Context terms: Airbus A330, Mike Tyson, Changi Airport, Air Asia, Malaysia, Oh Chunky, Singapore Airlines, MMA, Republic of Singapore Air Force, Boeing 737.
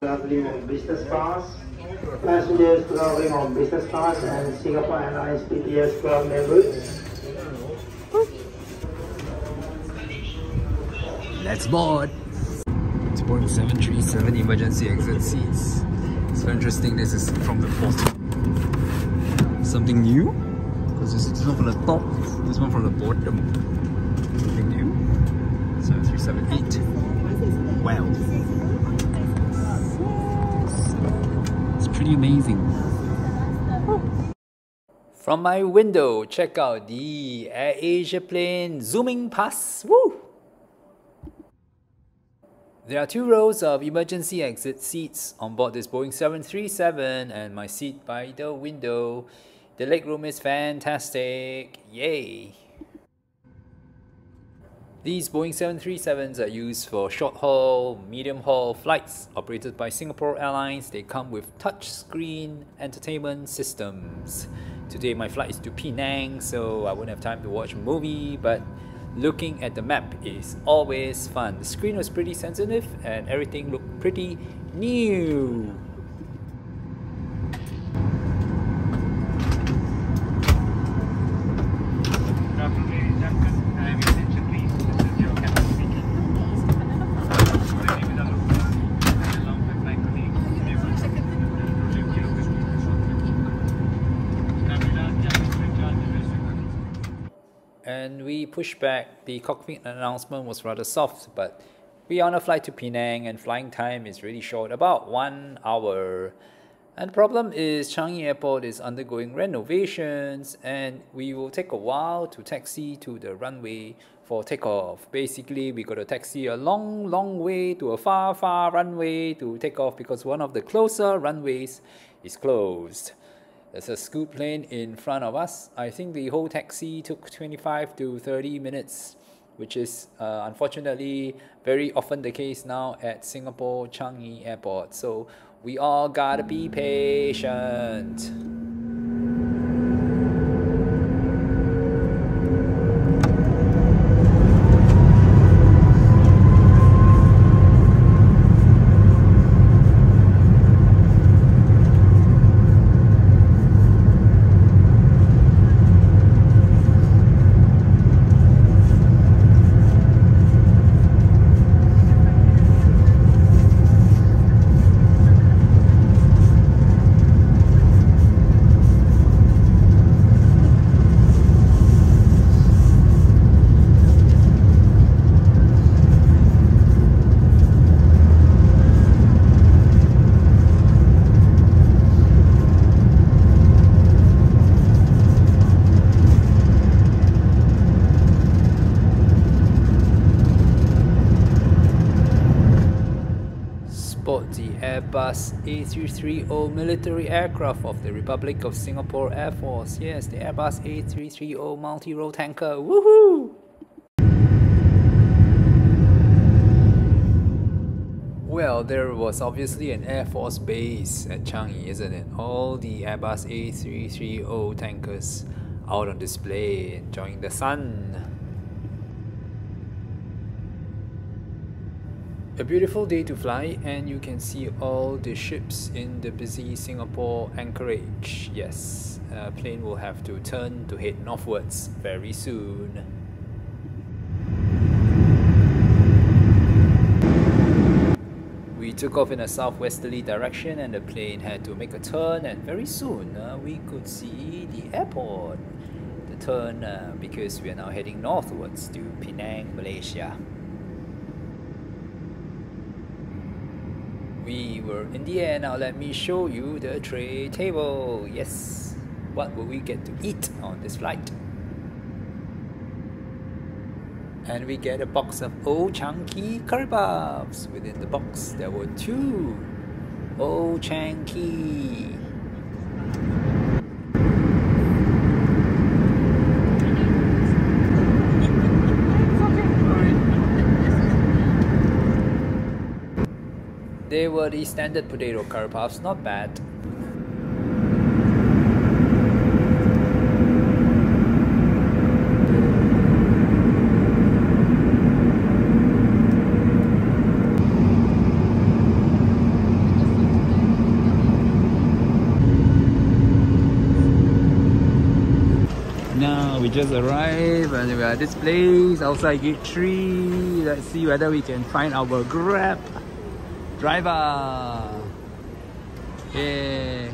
Traveling on business class, passengers traveling on business class and Singapore Airlines PTS club members. Let's board! It's Boeing 737 emergency exit seats. It's so interesting, this is from the bottom. Something new? Because this is not from the top, this one from the bottom. Something new? 7378. Wow. It's pretty amazing. From my window, check out the Air Asia plane zooming past. Woo! There are two rows of emergency exit seats on board this Boeing 737 and my seat by the window. The legroom is fantastic. Yay! These Boeing 737s are used for short-haul, medium-haul flights operated by Singapore Airlines. They come with touchscreen entertainment systems. Today my flight is to Penang, so I won't have time to watch a movie, but looking at the map is always fun. The screen was pretty sensitive and everything looked pretty new. And we pushed back. The cockpit announcement was rather soft, but we're on a flight to Penang and flying time is really short, about 1 hour. And the problem is Changi Airport is undergoing renovations and we will take a while to taxi to the runway for takeoff. Basically, we got to taxi a long way to a far runway to take off because one of the closer runways is closed. There's a scoop plane in front of us. I think the whole taxi took 25 to 30 minutes, which is unfortunately very often the case now at Singapore Changi Airport. So we all gotta be patient. The Airbus A330 military aircraft of the Republic of Singapore Air Force. Yes, the Airbus A330 multi-role tanker. Woohoo! Well, there was obviously an Air Force base at Changi, isn't it? All the Airbus A330 tankers out on display, enjoying the sun. A beautiful day to fly and you can see all the ships in the busy Singapore anchorage. Yes, a plane will have to turn to head northwards very soon. We took off in a southwesterly direction and the plane had to make a turn, and very soon we could see the airport. The turn because we are now heading northwards to Penang, Malaysia. We were in the air. Now let me show you the tray table. Yes, what will we get to eat on this flight? And we get a box of Oh Chunky curry puffs. Within the box there were two Oh Chunky. They were the standard potato curry puffs, not bad. just arrived and we are at this place outside gate 3. Let's see whether we can find our Grab driver. Yeah.